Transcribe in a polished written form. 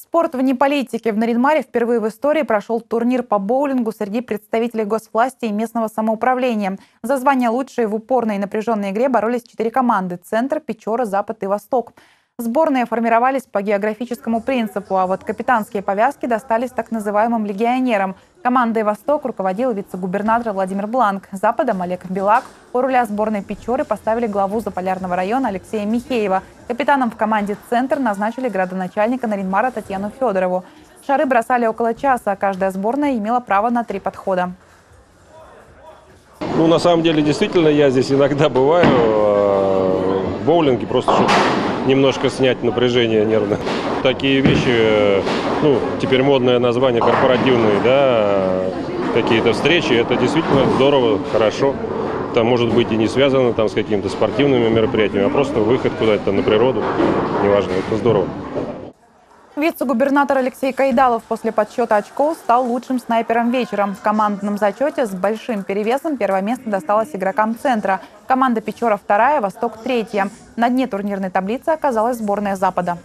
Спорт вне политики. В Нарьян-Маре впервые в истории прошел турнир по боулингу среди представителей госвласти и местного самоуправления. За звание лучшие в упорной и напряженной игре боролись 4 команды – Центр, Печора, Запад и Восток. Сборные формировались по географическому принципу, а вот капитанские повязки достались так называемым легионерам. Командой «Восток» руководил вице-губернатор Владимир Бланк. Западом Олег Белак. У руля сборной Печоры поставили главу Заполярного района Алексея Михеева. Капитаном в команде «Центр» назначили градоначальника Нарьян-Мара Татьяну Федорову. Шары бросали около часа, а каждая сборная имела право на 3 подхода. Ну, на самом деле, действительно, я здесь иногда бываю в боулинге, просто чтобы немножко снять напряжение нервное. Такие вещи, ну, теперь модное название корпоративные, да, какие-то встречи, это действительно здорово, хорошо. Это может быть и не связано там с какими-то спортивными мероприятиями, а просто выход куда-то на природу, неважно, это здорово. Вице-губернатор Алексей Кайдалов после подсчета очков стал лучшим снайпером вечером. В командном зачете с большим перевесом первое место досталось игрокам «Центра». Команда «Печора» вторая, «Восток» третья. На дне турнирной таблицы оказалась сборная Запада.